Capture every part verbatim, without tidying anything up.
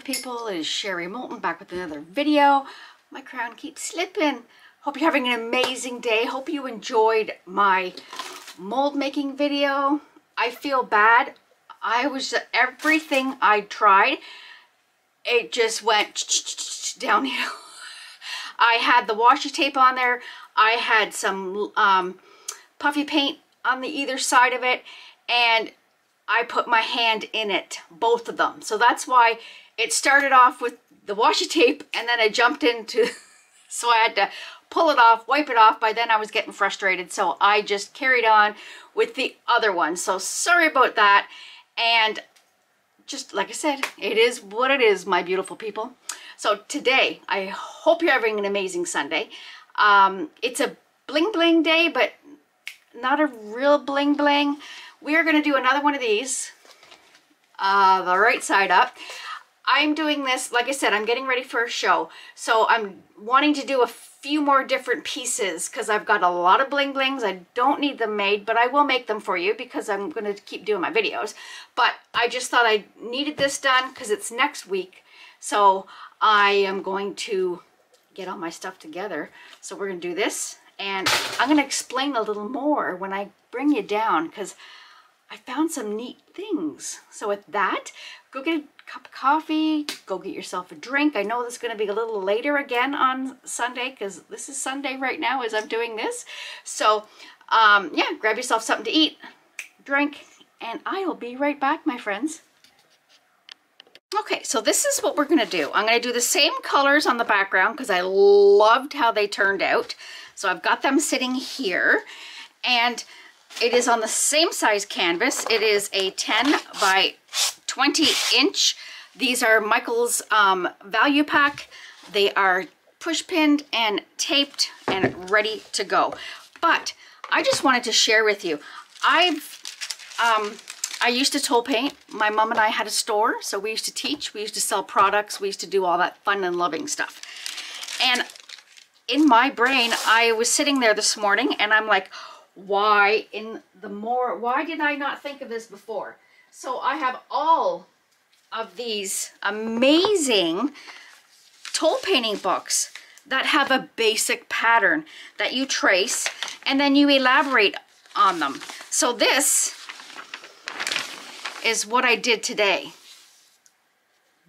beautiful people, it is Sherry Moulton back with another video. My crown keeps slipping. Hope you're having an amazing day. Hope you enjoyed my mold making video. I feel bad. I was, everything I tried, it just went downhill. I had the washi tape on there. I had some um, puffy paint on the either side of it, and I put my hand in it, both of them. So that's why it started off with the washi tape, and then I jumped into, so I had to pull it off, wipe it off. By then I was getting frustrated, so I just carried on with the other one. So sorry about that. And just like I said, it is what it is, my beautiful people. So today, I hope you're having an amazing Sunday. Um, it's a bling bling day, but not a real bling bling. We are going to do another one of these, uh, the right side up. I'm doing this, like I said, I'm getting ready for a show. So I'm wanting to do a few more different pieces because I've got a lot of bling blings. I don't need them made, but I will make them for you because I'm going to keep doing my videos. But I just thought I needed this done because it's next week. So I am going to get all my stuff together. So we're going to do this, and I'm going to explain a little more when I bring you down because I found some neat things. So with that, go get a cup of coffee, go get yourself a drink. I know this is going to be a little later again on Sunday because this is Sunday right now as I'm doing this. So um, yeah, grab yourself something to eat, drink, and I will be right back, my friends. Okay, so this is what we're going to do. I'm going to do the same colors on the background because I loved how they turned out. So I've got them sitting here, and it is on the same size canvas. It is a ten by twenty inch. These are Michaels um, value pack. They are push pinned and taped and ready to go. But I just wanted to share with you, I've, um, I used to toll paint. My mom and I had a store, so we used to teach, we used to sell products, we used to do all that fun and loving stuff. And in my brain, I was sitting there this morning and I'm like, why in the more why did I not think of this before? So I have all of these amazing toll painting books that have a basic pattern that you trace and then you elaborate on them. So this is what I did today.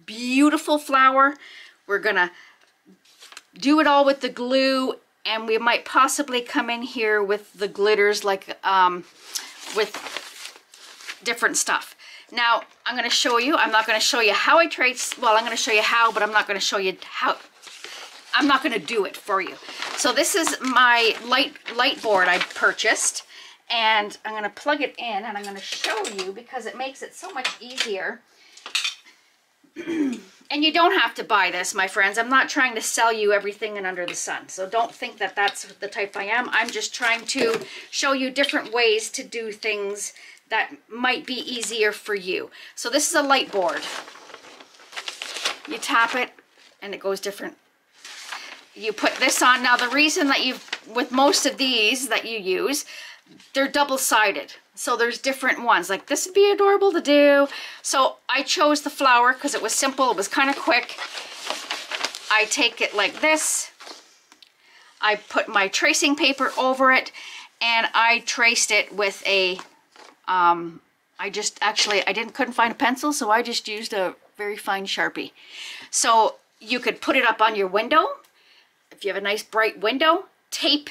Beautiful flower. We're gonna do it all with the glue, and we might possibly come in here with the glitters, like um, with different stuff. Now, I'm going to show you. I'm not going to show you how I trace. Well, I'm going to show you how, but I'm not going to show you how. I'm not going to do it for you. So this is my light, light board I purchased, and I'm going to plug it in, and I'm going to show you because it makes it so much easier. And you don't have to buy this, my friends. I'm not trying to sell you everything and under the sun. So don't think that that's the type I am. I'm just trying to show you different ways to do things that might be easier for you. So this is a light board. You tap it and it goes different. You put this on. Now the reason that you've, with most of these that you use, they're double-sided. So there's different ones, like this would be adorable to do. So I chose the flower because it was simple, it was kind of quick. I take it like this, I put my tracing paper over it, and I traced it with a, um, I just actually, I didn't couldn't find a pencil, so I just used a very fine Sharpie. So you could put it up on your window. If you have a nice bright window, tape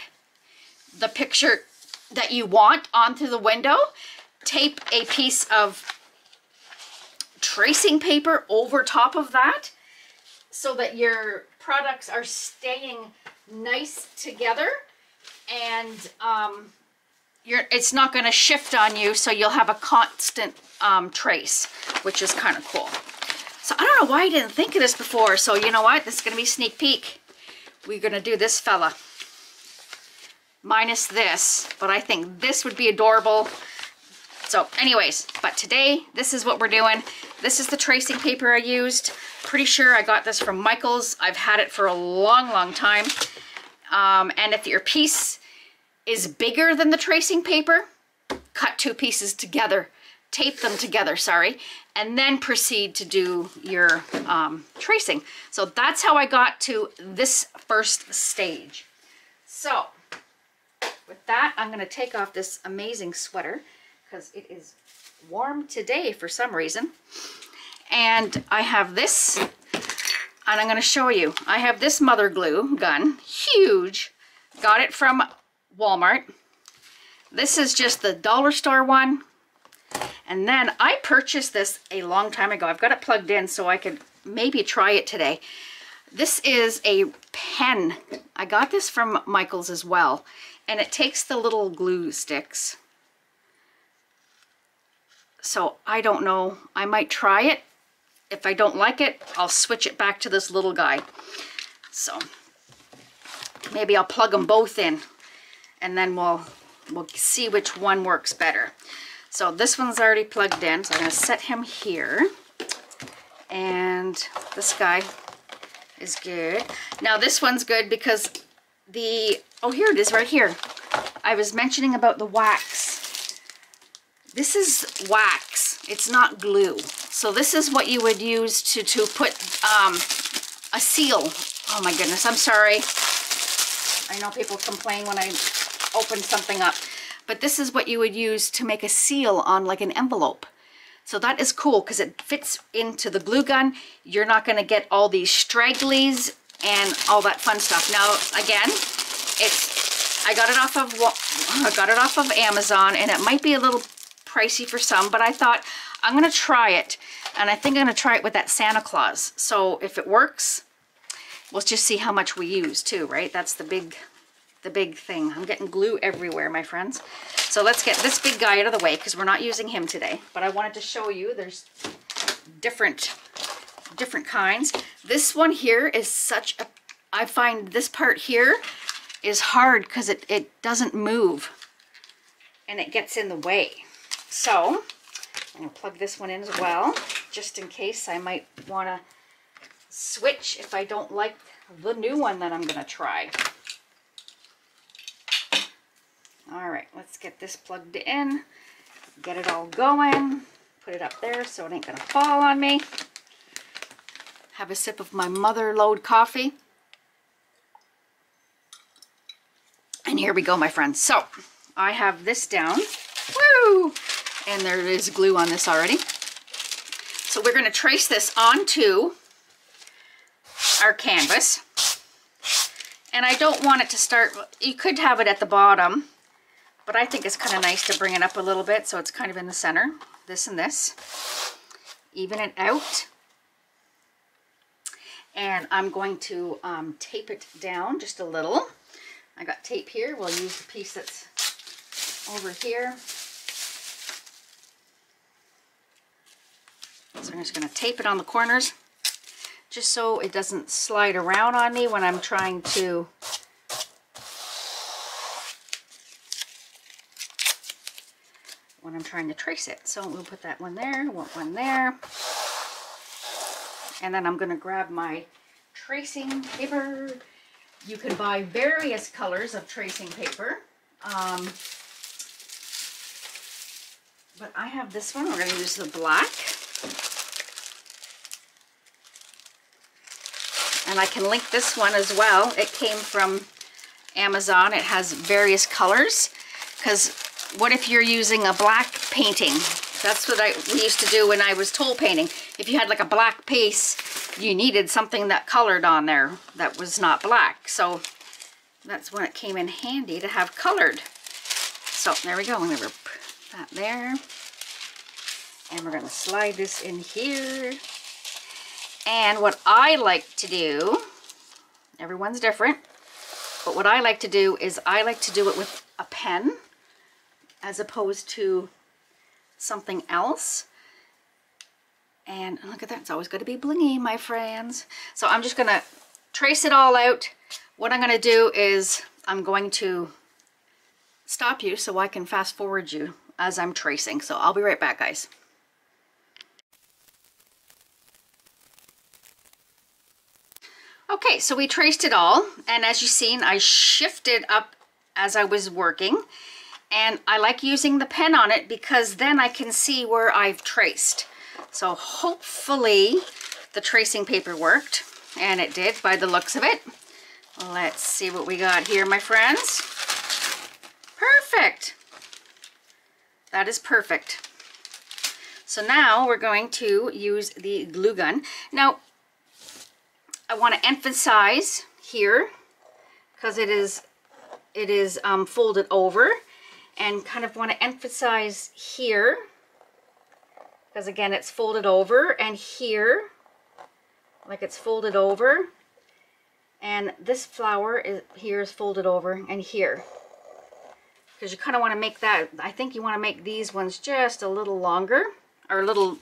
the picture that you want onto the window, tape a piece of tracing paper over top of that so that your products are staying nice together, and um, you're, it's not going to shift on you, so you'll have a constant um, trace, which is kind of cool. So I don't know why I didn't think of this before, so you know what, this is going to be a sneak peek. We're going to do this fella. Minus this, but I think this would be adorable. So anyways, but today, this is what we're doing. This is the tracing paper I used. Pretty sure I got this from Michaels. I've had it for a long, long time. Um, and if your piece is bigger than the tracing paper, cut two pieces together tape them together, sorry, and then proceed to do your um, tracing. So that's how I got to this first stage. So with that, I'm gonna take off this amazing sweater because it is warm today for some reason. And I have this, and I'm gonna show you. I have this mother glue gun, huge. Got it from Walmart. This is just the dollar store one. And then I purchased this a long time ago. I've got it plugged in so I could maybe try it today. This is a pen. I got this from Michaels as well. And it takes the little glue sticks. So I don't know. I might try it. If I don't like it, I'll switch it back to this little guy. So maybe I'll plug them both in. And then we'll, we'll see which one works better. So this one's already plugged in. So I'm going to set him here. And this guy is good. Now this one's good because the... Oh, here it is right here. I was mentioning about the wax. This is wax. It's not glue. So this is what you would use to, to put um, a seal. Oh my goodness, I'm sorry. I know people complain when I open something up. But this is what you would use to make a seal on like an envelope. So that is cool because it fits into the glue gun. You're not going to get all these stragglies and all that fun stuff. Now, again, it's I got it off of I got it off of Amazon, and it might be a little pricey for some, but I thought I'm going to try it, and I think I'm going to try it with that Santa Claus. So if it works, we'll just see how much we use too, right? That's the big the big thing. I'm getting glue everywhere, my friends. So let's get this big guy out of the way because we're not using him today. But I wanted to show you there's different different kinds. This one here is such a... I find this part here is hard because it, it doesn't move and it gets in the way. So I'm going to plug this one in as well, just in case I might want to switch if I don't like the new one that I'm going to try. All right, let's get this plugged in, get it all going, put it up there so it ain't going to fall on me. Have a sip of my mother load coffee. And here we go, my friends. So I have this down. Woo! And there is glue on this already. So we're going to trace this onto our canvas. And I don't want it to start, you could have it at the bottom, but I think it's kind of nice to bring it up a little bit so it's kind of in the center. This and this. Even it out. And I'm going to um, tape it down just a little. I got tape here. We'll use the piece that's over here. So I'm just going to tape it on the corners just so it doesn't slide around on me when I'm trying to when I'm trying to trace it. So we'll put that one there, one there. And then I'm going to grab my tracing paper. You can buy various colors of tracing paper. Um, but I have this one. We're going to use the black. And I can link this one as well. It came from Amazon. It has various colors. Because what if you're using a black painting? That's what I used to do when I was toll painting. If you had like a black piece, you needed something that colored on there that was not black. So that's when it came in handy to have colored. So there we go. I'm going to put that there. And we're going to slide this in here. And what I like to do, everyone's different, but what I like to do is I like to do it with a pen as opposed to something else. And look at that, it's always going to be blingy, my friends. So I'm just going to trace it all out. What I'm going to do is I'm going to stop you so I can fast forward you as I'm tracing. So I'll be right back, guys. Okay, so we traced it all, and as you've seen, I shifted up as I was working. and I like using the pen on it because then I can see where I've traced. So hopefully the tracing paper worked, and it did by the looks of it. Let's see what we got here, my friends. Perfect. That is perfect. So now we're going to use the glue gun. Now, I want to emphasize here, because it is it is um, folded over, and kind of want to emphasize here, because again it's folded over, and here, like it's folded over, and this flower is here is folded over, and here, because you kind of want to make that, I think you want to make these ones just a little longer or a little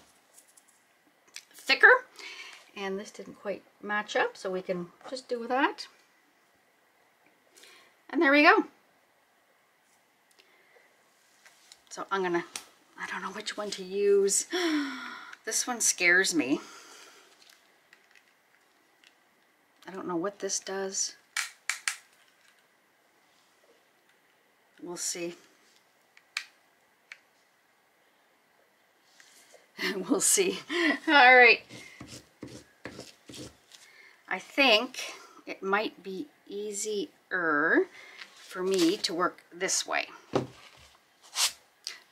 thicker. And this didn't quite match up, so we can just do that. And there we go. So I'm gonna, I don't know which one to use. This one scares me. I don't know what this does. We'll see. We'll see. All right. I think it might be easier for me to work this way.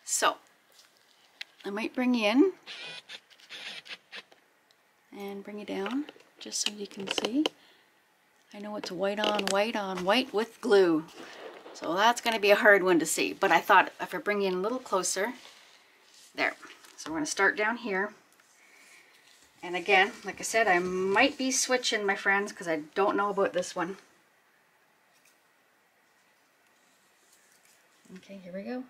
So I might bring in and bring it down just so you can see. I know it's white on white on white with glue. So that's going to be a hard one to see, but I thought if I bring you in a little closer, there. So we're going to start down here. And again, like I said, I might be switching, my friends, because I don't know about this one. Okay, here we go.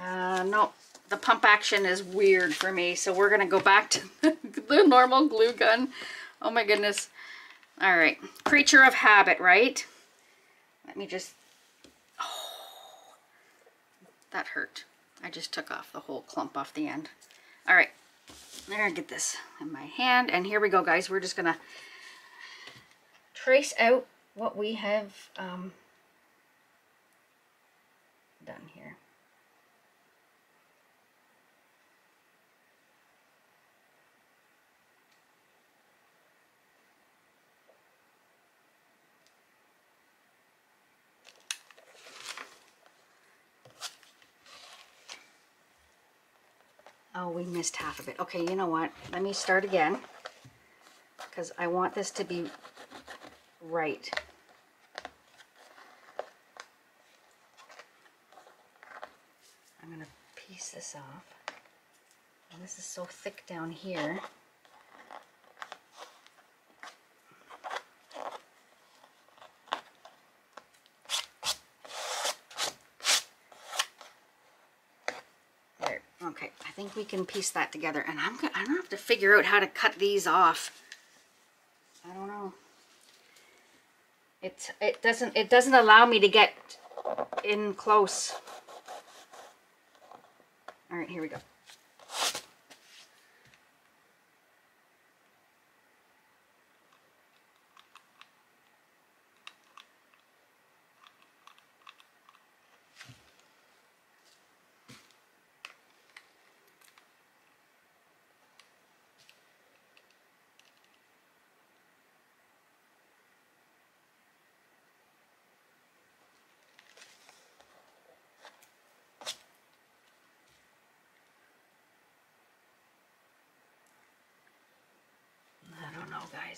Uh, no, the pump action is weird for me, so we're going to go back to the normal glue gun. Oh my goodness. All right, creature of habit, right? Let me just, oh, that hurt. I just took off the whole clump off the end. All right, I'm gonna get this in my hand, and here we go, guys. We're just gonna trace out what we have um, done here. Oh, we missed half of it. Okay, you know what? Let me start again, because I want this to be right. I'm going to piece this off. And this is so thick down here. I think we can piece that together, and I'm gonna, I don't have to figure out how to cut these off. I don't know. It's it doesn't it doesn't allow me to get in close. All right, here we go.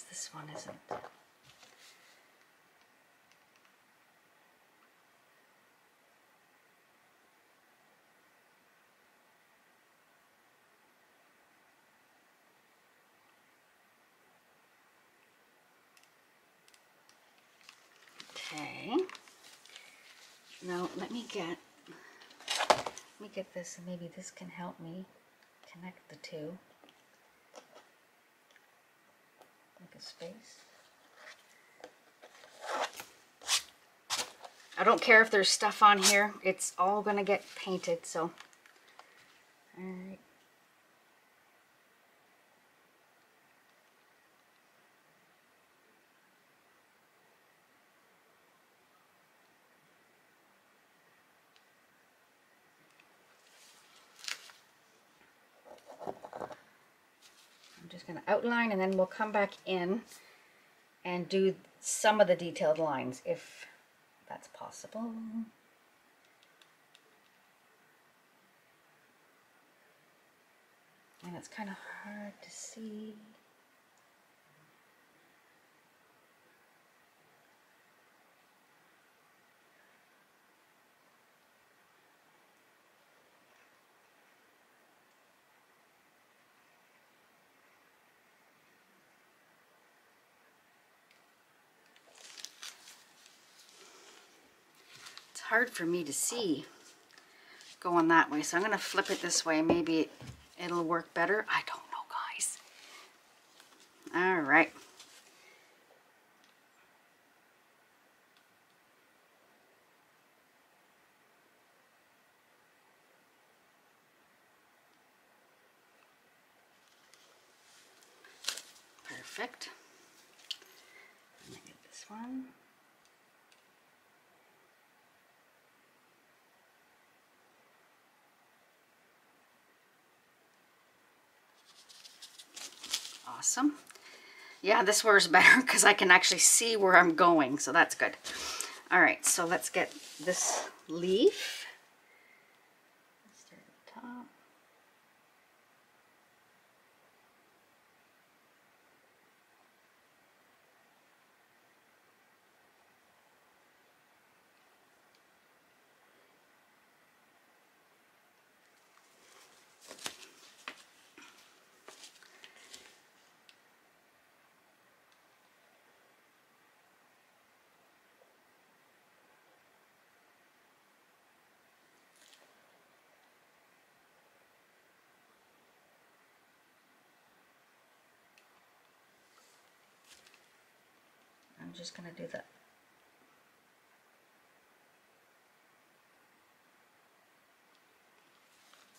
This one isn't. Okay. Now let me get let me get this, and maybe this can help me connect the two. A space. I don't care if there's stuff on here, it's all gonna get painted, so all right. just going to outline, and then we'll come back in and do some of the detailed lines if that's possible. And it's kind of hard to see. It's hard for me to see going that way, so I'm going to flip it this way. Maybe it It'll work better. I don't know, guys. All right. Perfect. Let me get this one. Awesome. Yeah, this works better because I can actually see where I'm going, so that's good. All right, so let's get this leaf. Let's start at the top. I'm just going to do that.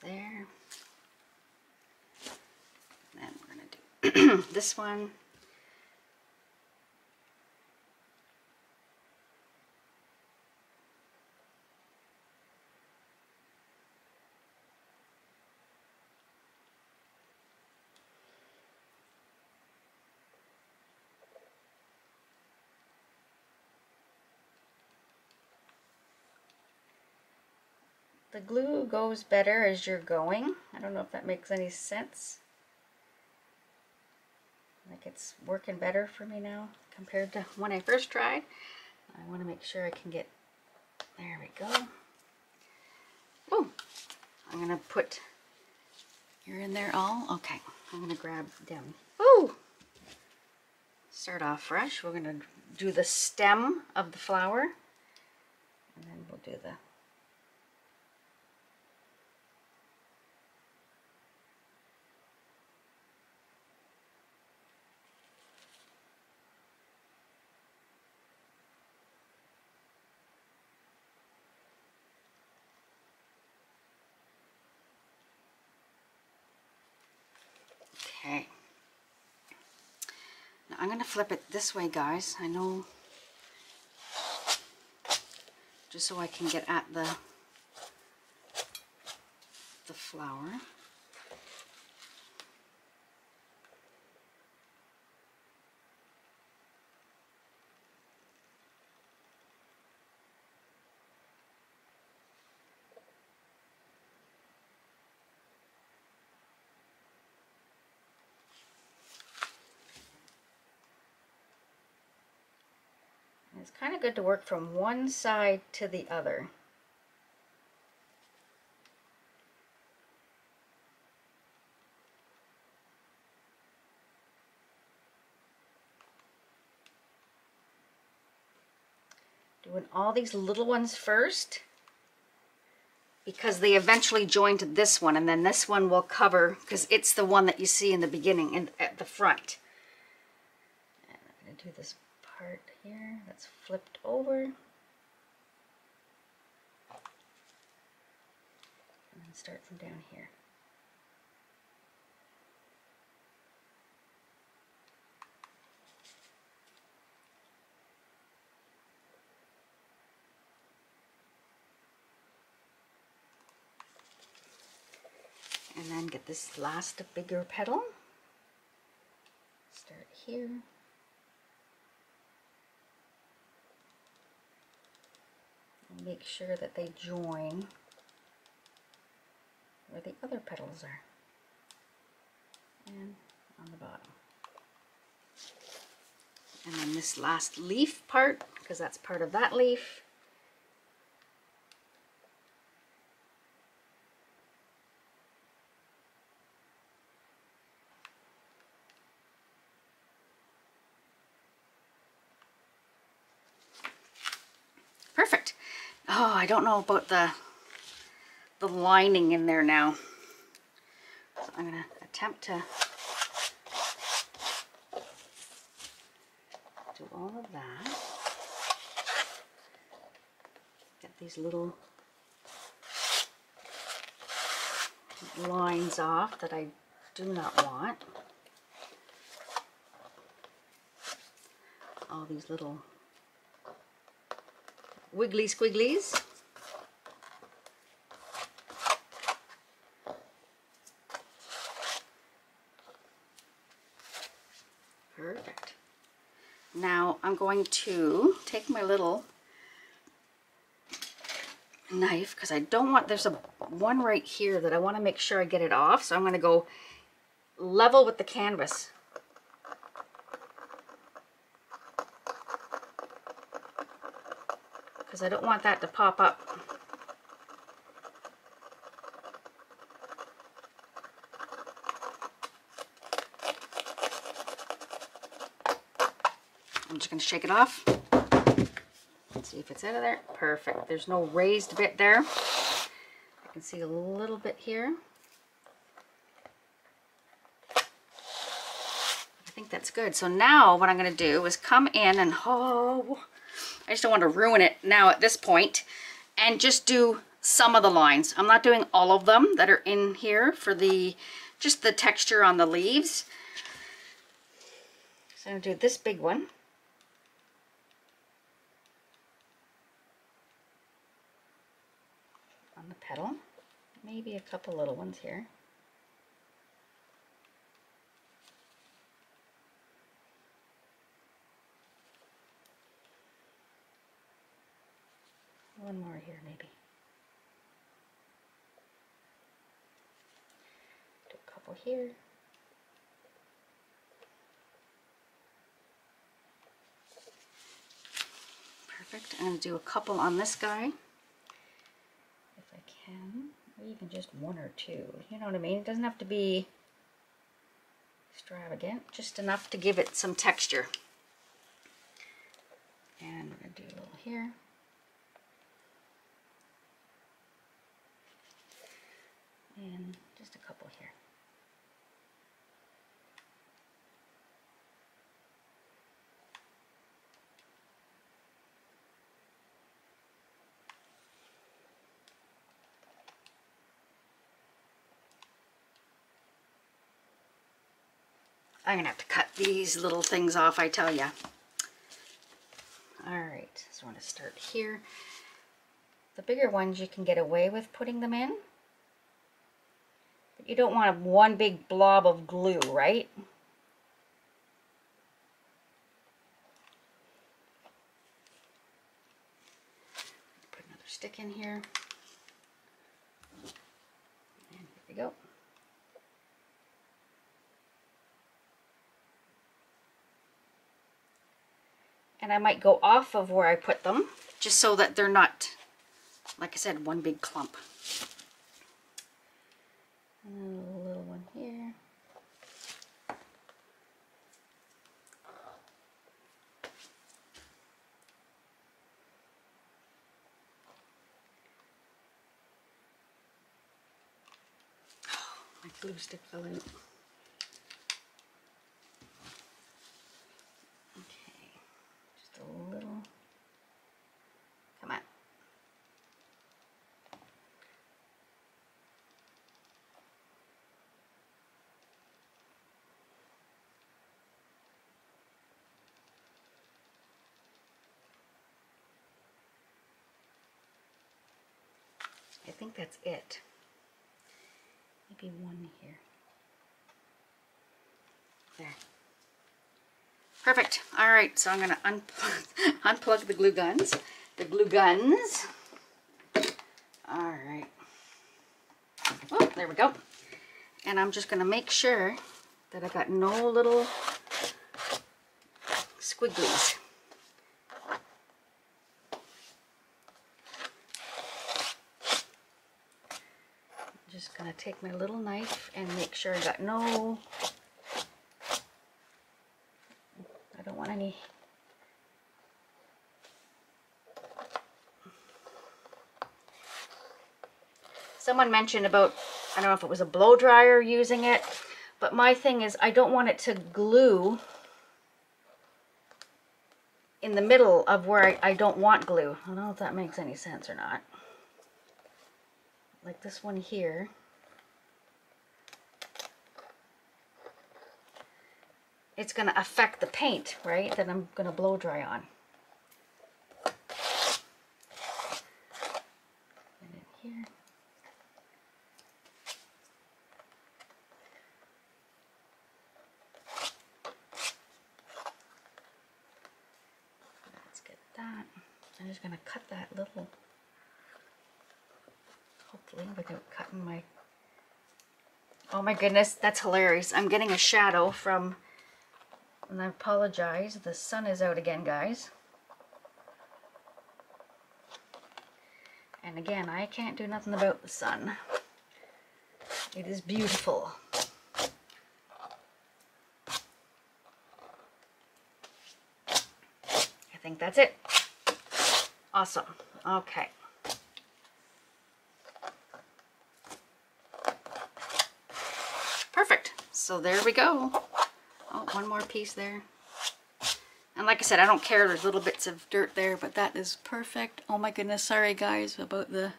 There. Then we're going to do this one. The glue goes better as you're going. I don't know if that makes any sense. Like, it's working better for me now compared to when I first tried. I want to make sure I can get, there we go. Oh, I'm gonna put, you're in there all? Okay, I'm gonna grab them. Oh, start off fresh. We're gonna do the stem of the flower and then we'll do the I'm going to flip it this way, guys. I know, just so I can get at the, the flower. It's kind of good to work from one side to the other. Doing all these little ones first because they eventually join to this one, and then this one will cover because it's the one that you see in the beginning and at the front. And I'm going to do this part here that's flipped over and then start from down here. And then get this last bigger petal Start here. And make sure that they join where the other petals are. And on the bottom. And then this last leaf part, because that's part of that leaf. Perfect. Oh, I don't know about the the lining in there now. So I'm going to attempt to do all of that. Get these little lines off that I do not want. All these little wiggly squigglies. Perfect. Now I'm going to take my little knife, because I don't want, there's a one right here that I want to make sure I get it off, so I'm going to go level with the canvas. Because I don't want that to pop up. I'm just going to shake it off. Let's see if it's out of there. Perfect. There's no raised bit there. I can see a little bit here. I think that's good. So now what I'm going to do is come in and, oh, I just don't want to ruin it now at this point, and just do some of the lines. I'm not doing all of them that are in here for the, just the texture on the leaves. So I'm going to do this big one. On the petal. Maybe a couple little ones here. One more here, maybe. Do a couple here. Perfect. I'm going to do a couple on this guy, if I can, or even just one or two. You know what I mean? It doesn't have to be extravagant, just enough to give it some texture. And we're going to do a little here. And just a couple here. I'm going to have to cut these little things off, I tell ya. All right, so I'm going to start here. The bigger ones you can get away with putting them in. You don't want one big blob of glue, right? Put another stick in here. And here we go. And I might go off of where I put them, just so that they're not, like I said, one big clump. And then a little one here. Oh, my glue stick fell in. Okay. Just a little. Come on. I think that's it. Maybe one here. There. Perfect. All right, so I'm going to unplug, unplug the glue guns. The glue guns. All right. Oh, there we go. And I'm just going to make sure that I got no little squigglies. I'm just going to take my little knife and make sure I got no... I don't want any... Someone mentioned about, I don't know if it was a blow dryer using it, but my thing is I don't want it to glue in the middle of where I, I don't want glue. I don't know if that makes any sense or not. Like this one here. It's going to affect the paint, right, that I'm going to blow dry on. And in here. I'm just going to cut that little, hopefully without cutting my, oh my goodness, that's hilarious. I'm getting a shadow from, and I apologize, the sun is out again, guys. And again, I can't do nothing about the sun. It is beautiful. I think that's it. Awesome. Okay. Perfect. So there we go. Oh, one more piece there. And like I said, I don't care. There's little bits of dirt there, but that is perfect. Oh my goodness. Sorry guys about the...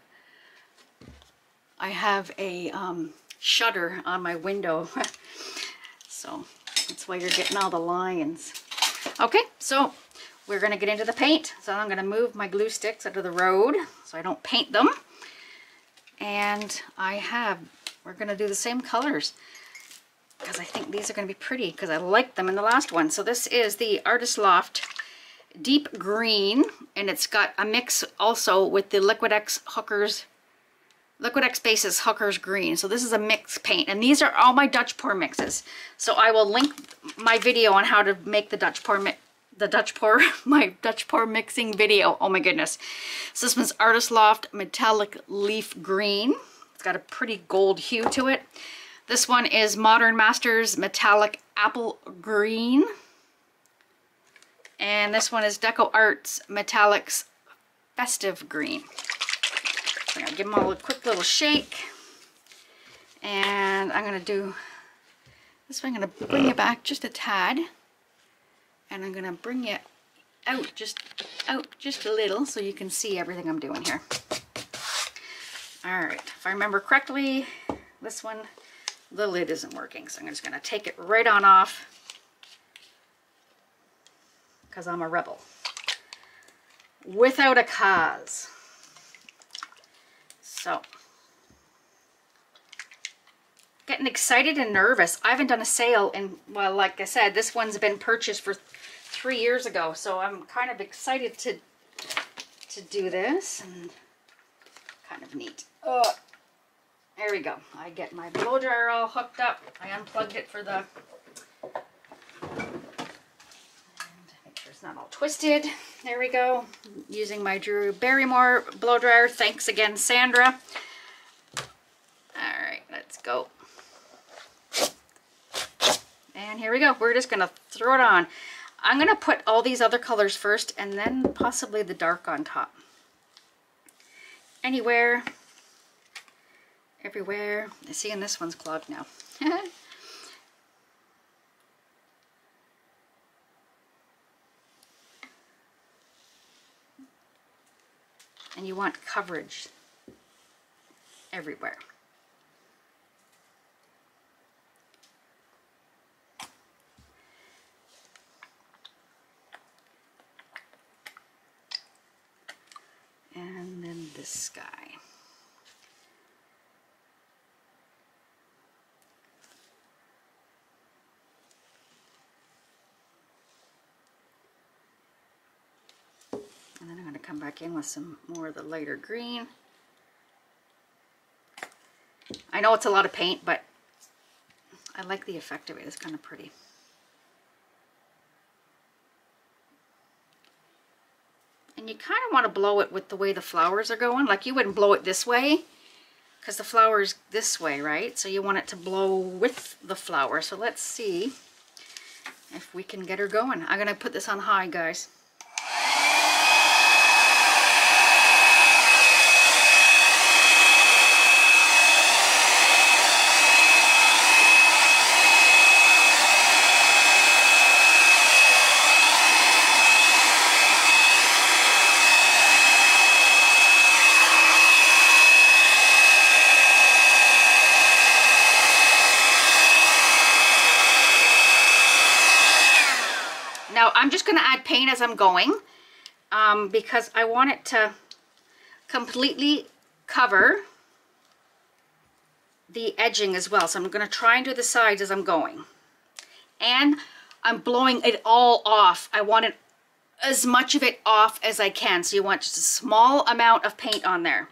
I have a um, shutter on my window. So that's why you're getting all the lines. Okay. So... we're going to get into the paint, so I'm going to move my glue sticks out of the road so I don't paint them. And I have, we're going to do the same colors because I think these are going to be pretty because I liked them in the last one. So this is the Artist Loft Deep Green, and it's got a mix also with the Liquitex Hookers, Liquitex Basis Hookers Green. So this is a mixed paint, and these are all my Dutch pour mixes. So I will link my video on how to make the Dutch pour mix. The Dutch pour, my Dutch pour mixing video. Oh my goodness. So this one's Artist Loft Metallic Leaf Green. It's got a pretty gold hue to it. This one is Modern Masters Metallic Apple Green. And this one is DecoArt's Metallics Festive Green. So I'm going to give them all a quick little shake. And I'm going to do this one. I'm going to bring it back just a tad. And I'm going to bring it out just out just a little so you can see everything I'm doing here. All right, if I remember correctly, this one, the lid isn't working. So I'm just going to take it right on off because I'm a rebel. Without a cause. So, getting excited and nervous. I haven't done a sale in, well, like I said, this one's been purchased for three years ago, so I'm kind of excited to to do this, and kind of neat. Oh, there we go. I get my blow dryer all hooked up. I unplugged it for the, and make sure it's not all twisted. There we go. I'm using my Drew Barrymore blow dryer. Thanks again, Sandra. All right, let's go. And here we go. We're just going to throw it on. I'm going to put all these other colors first and then possibly the dark on top. Anywhere, everywhere. I see, and this one's clogged now. And you want coverage everywhere. And then this guy. come back in with some more of the lighter green. I know it's a lot of paint, but I like the effect of it. It's kind of pretty. And you kind of want to blow it with the way the flowers are going. Like, you wouldn't blow it this way because the flower's this way, right? So you want it to blow with the flower. So let's see if we can get her going. I'm going to put this on high, guys. I'm just going to add paint as I'm going um, because I want it to completely cover the edging as well. So I'm going to try and do the sides as I'm going. And I'm blowing it all off. I want it, as much of it off as I can. So you want just a small amount of paint on there.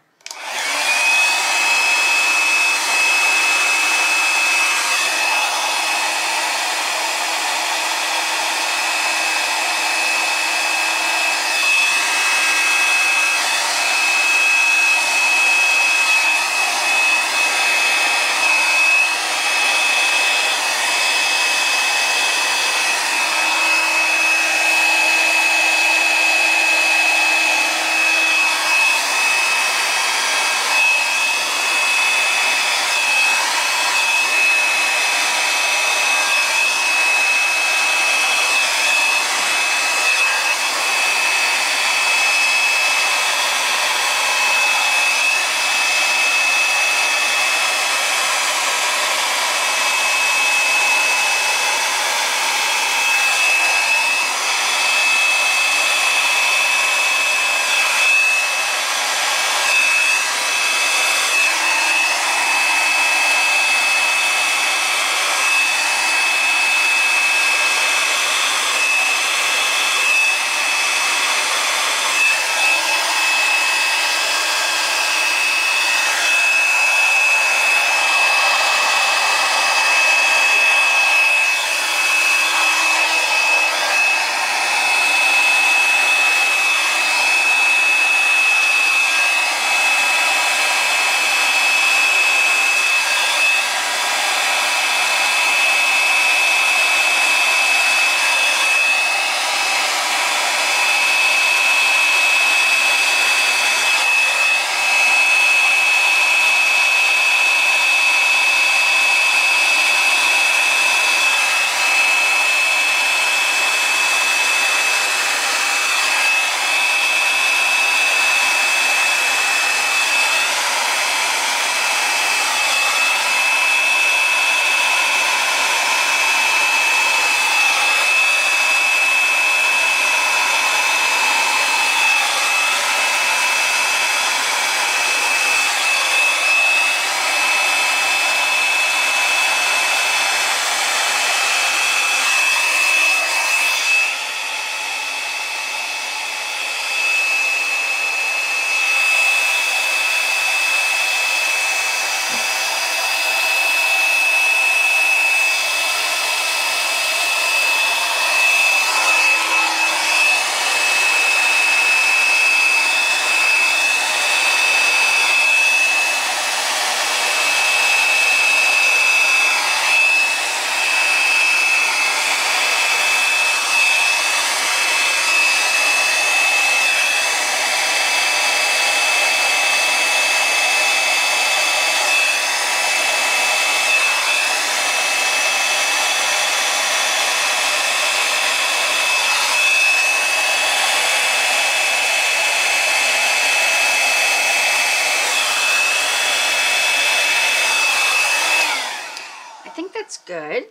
Good.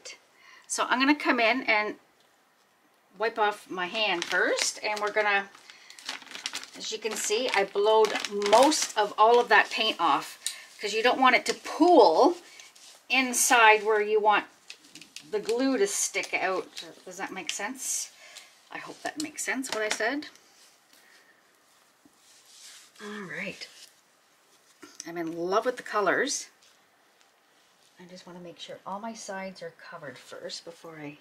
So I'm going to come in and wipe off my hand first, and we're going to, as you can see, I blowed most of all of that paint off because you don't want it to pool inside where you want the glue to stick out. Does that make sense? I hope that makes sense what I said. All right. I'm in love with the colors. I just want to make sure all my sides are covered first before I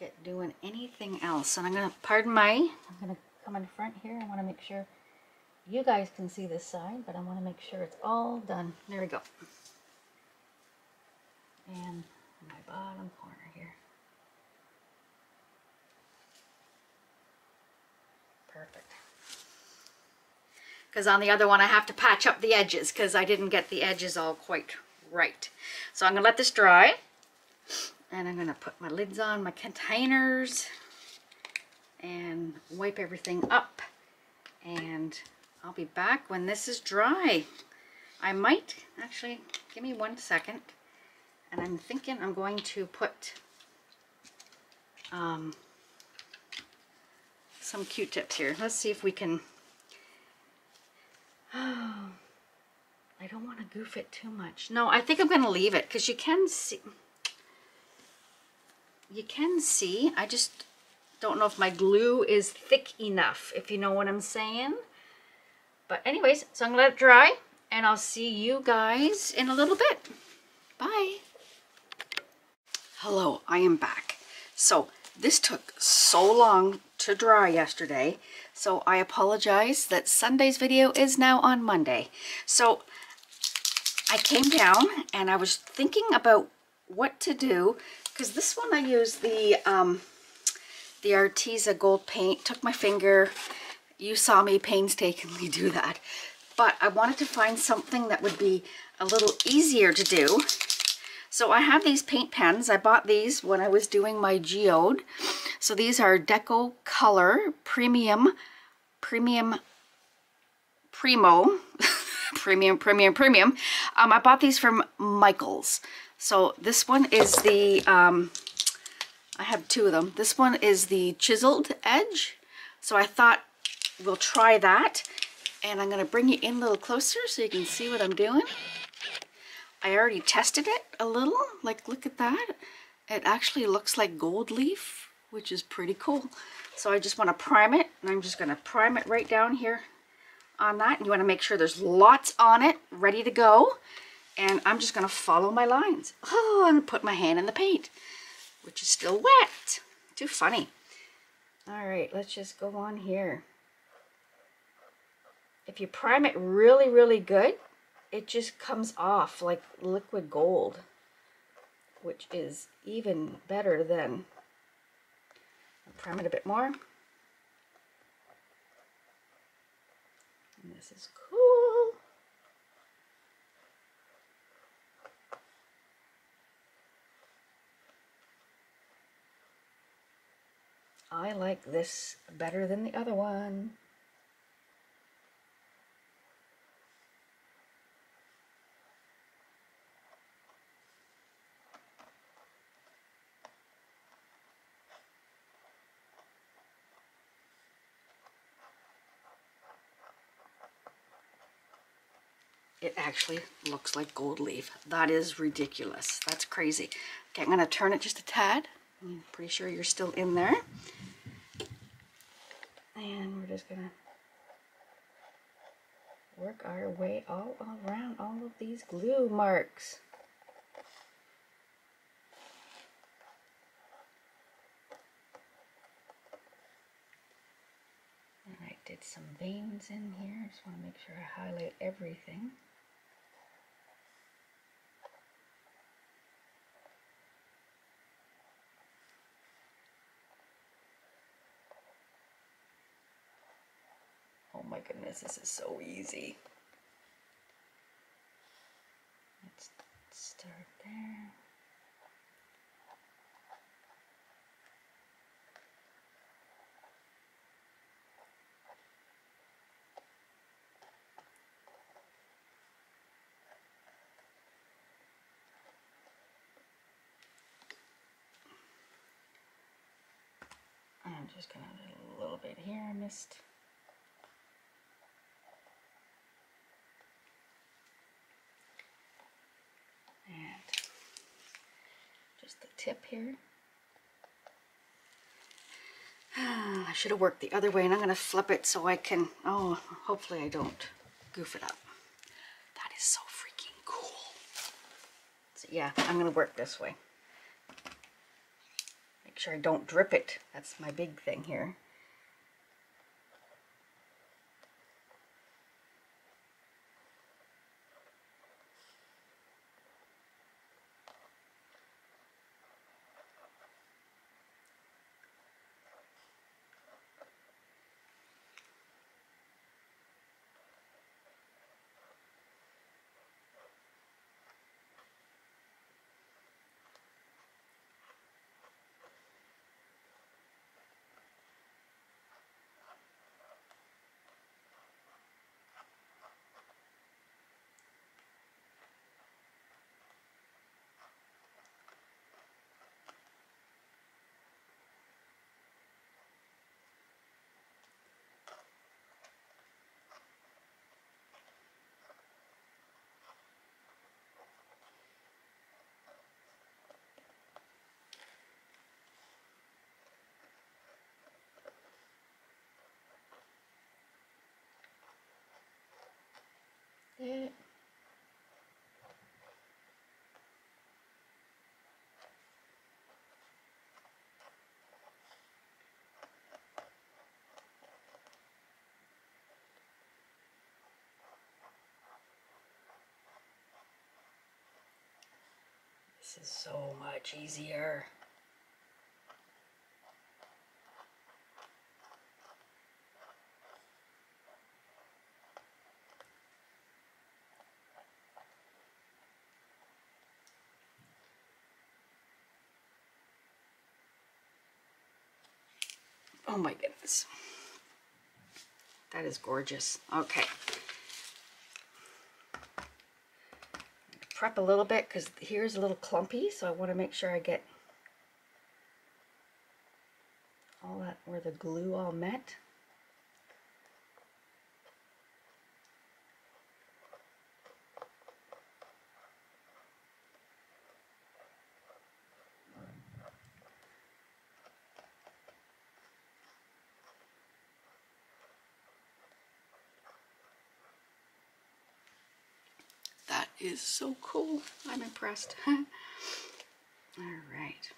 get doing anything else. And I'm going to, pardon my, I'm going to come in front here. I want to make sure you guys can see this side, but I want to make sure it's all done. There we go. And my bottom corner here. Perfect. Because on the other one I have to patch up the edges because I didn't get the edges all quite right. So I'm going to let this dry. And I'm going to put my lids on, my containers, and wipe everything up. And I'll be back when this is dry. I might, actually, give me one second. And I'm thinking I'm going to put um, some Q-tips here. Let's see if we can... Oh, I don't want to goof it too much. No, I think I'm going to leave it because you can see... You can see, I just don't know if my glue is thick enough, if you know what I'm saying. But anyways, so I'm going to let it dry, and I'll see you guys in a little bit. Bye. Hello, I am back. So this took so long to dry yesterday, so I apologize that Sunday's video is now on Monday. So I came down, and I was thinking about what to do. Because this one I used the um, the Arteza gold paint, took my finger, you saw me painstakingly do that. But I wanted to find something that would be a little easier to do. So I have these paint pens, I bought these when I was doing my geode. So these are Deco Color Premium, Premium, Primo, Premium, Premium, Premium. Um, I bought these from Michaels. So this one is the, um, I have two of them. This one is the chiseled edge. So I thought we'll try that. And I'm going to bring you in a little closer so you can see what I'm doing. I already tested it a little. Like, look at that. It actually looks like gold leaf, which is pretty cool. So I just want to prime it. And I'm just going to prime it right down here on that. And you want to make sure there's lots on it ready to go. And I'm just going to follow my lines. Oh, and put my hand in the paint, which is still wet. Too funny. All right, let's just go on here. If you prime it really, really good, it just comes off like liquid gold, which is even better than... I'll prime it a bit more. And this is cool. I like this better than the other one. It actually looks like gold leaf. That is ridiculous. That's crazy. Okay, I'm going to turn it just a tad. I'm pretty sure you're still in there. And we're just gonna work our way all around all of these glue marks. And I did some veins in here. I just want to make sure I highlight everything. Oh my goodness, this is so easy. Let's start there. I'm just gonna do a little bit here. I missed. Just the tip here. I should have worked the other way, and I'm going to flip it so I can, oh, hopefully I don't goof it up. That is so freaking cool. So yeah, I'm going to work this way. Make sure I don't drip it. That's my big thing here. It. This is so much easier. Oh my goodness, that is gorgeous. Okay, prep a little bit because here's a little clumpy, so I want to make sure I get all that where the glue all met. Is so cool. I'm impressed. All right.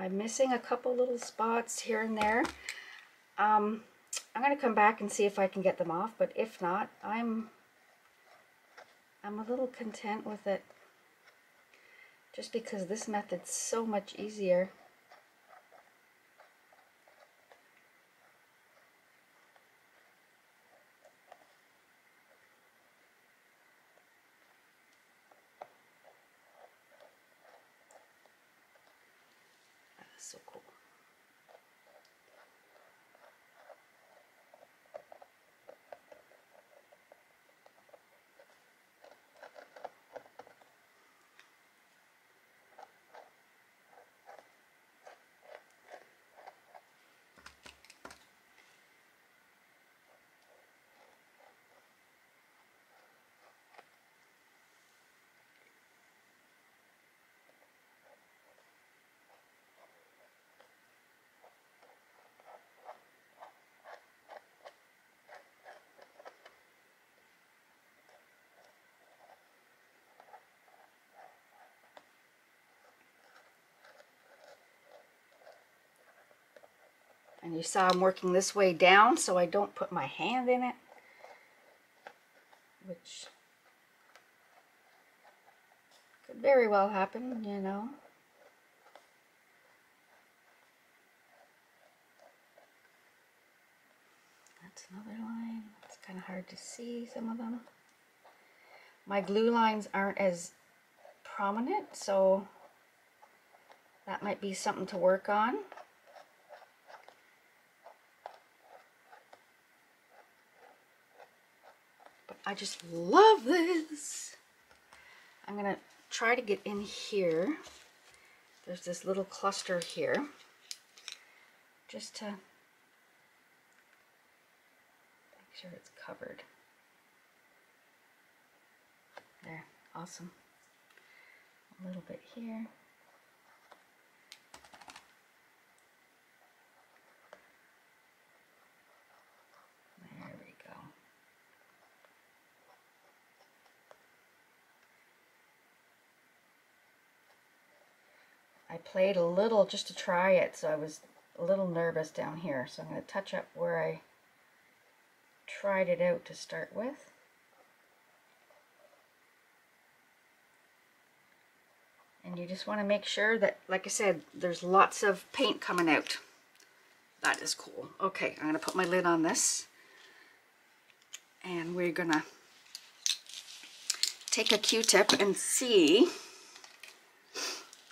I'm missing a couple little spots here and there. Um, I'm going to come back and see if I can get them off, but if not, I'm I'm a little content with it just because this method's so much easier. And you saw I'm working this way down so I don't put my hand in it, which could very well happen, you know. That's another line. It's kind of hard to see some of them. My glue lines aren't as prominent, so that might be something to work on. I just love this. I'm gonna try to get in here. There's this little cluster here, just to make sure it's covered. There, awesome. A little bit here. There we go. I played a little just to try it, so I was a little nervous down here. So I'm going to touch up where I tried it out to start with. And you just want to make sure that, like I said, there's lots of paint coming out. That is cool. Okay, I'm going to put my lid on this. And we're going to take a Q-tip and see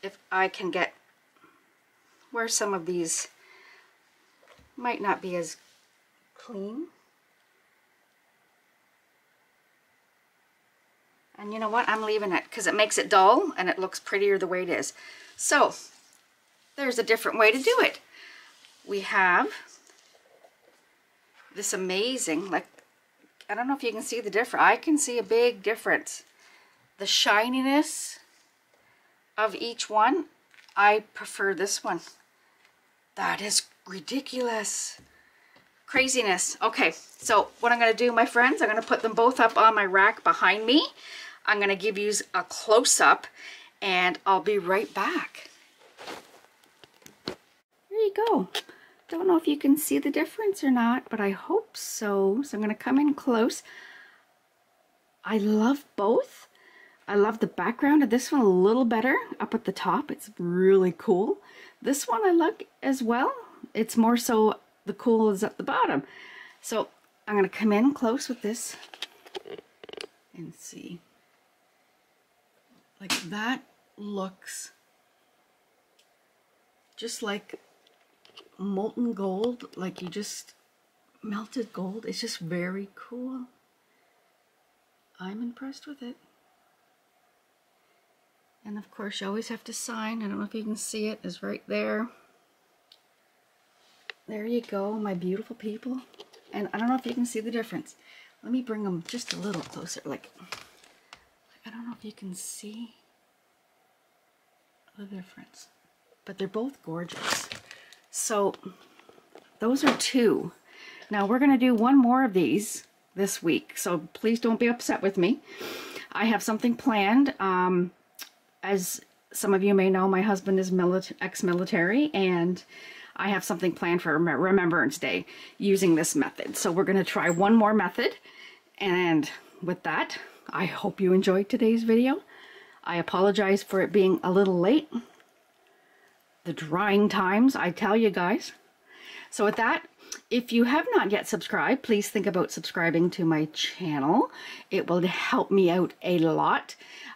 if I can get where some of these might not be as clean. And you know what? I'm leaving it because it makes it dull and it looks prettier the way it is. So there's a different way to do it. We have this amazing, like, I don't know if you can see the difference. I can see a big difference. The shininess of each one. I prefer this one. That is ridiculous. Craziness. Okay, so what I'm going to do, my friends, I'm going to put them both up on my rack behind me. I'm going to give you a close-up, and I'll be right back. There you go. Don't know if you can see the difference or not, but I hope so. So I'm going to come in close. I love both. I love the background of this one a little better up at the top. It's really cool. This one I like as well. It's more so the cool is at the bottom. So I'm going to come in close with this and see. Like, that looks just like molten gold, like you just melted gold. It's just very cool. I'm impressed with it. And of course, you always have to sign. I don't know if you can see it. It's right there. There you go, my beautiful people. And I don't know if you can see the difference. Let me bring them just a little closer. Like, I don't know if you can see the difference, but they're both gorgeous. So those are two. Now we're gonna do one more of these this week. So please don't be upset with me. I have something planned. Um, as some of you may know, my husband is ex-military, and I have something planned for Remembrance Day using this method. So we're going to try one more method. And with that, I hope you enjoyed today's video. I apologize for it being a little late. The drying times, I tell you guys. So with that, if you have not yet subscribed, please think about subscribing to my channel. It will help me out a lot.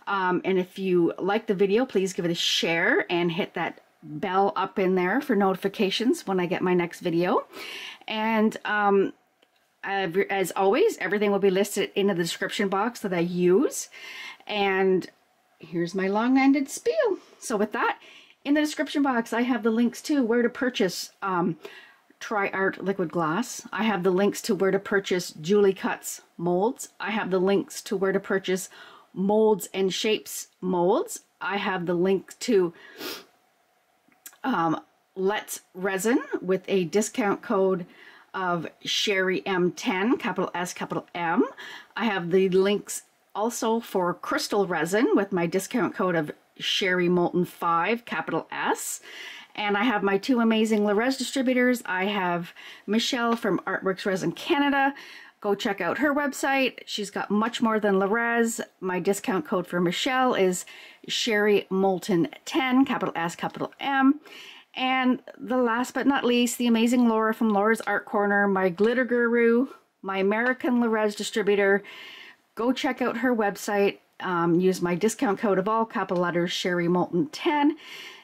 Um, and if you like the video, please give it a share and hit that bell up in there for notifications when I get my next video. And um, as always, everything will be listed in the description box that I use. And here's my long-winded spiel. So with that, in the description box, I have the links to where to purchase um, Tri Art liquid glass. I have the links to where to purchase Julie Cutts molds. I have the links to where to purchase Molds and Shapes molds. I have the link to Um, Let's Resin with a discount code of Sherry M ten, capital S, capital M. I have the links also for Crystal Resin with my discount code of Sherry Moulton five, capital S. And I have my two amazing Le Rez distributors. I have Michelle from Artworks Resin Canada. Go check out her website. She's got much more than Le Rez. My discount code for Michelle is Sherry Moulton ten, capital S, capital M. And the last but not least, the amazing Laura from Laura's Art Corner, my glitter guru, my American Le Rez distributor. Go check out her website. um, use my discount code of all capital letters, Sherry Moulton ten.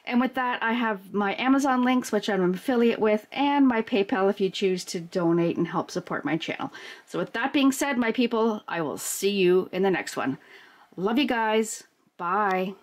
And with that, I have my Amazon links, which I'm an affiliate with, and my PayPal if you choose to donate and help support my channel. So with that being said, my people, I will see you in the next one. Love you guys. Bye.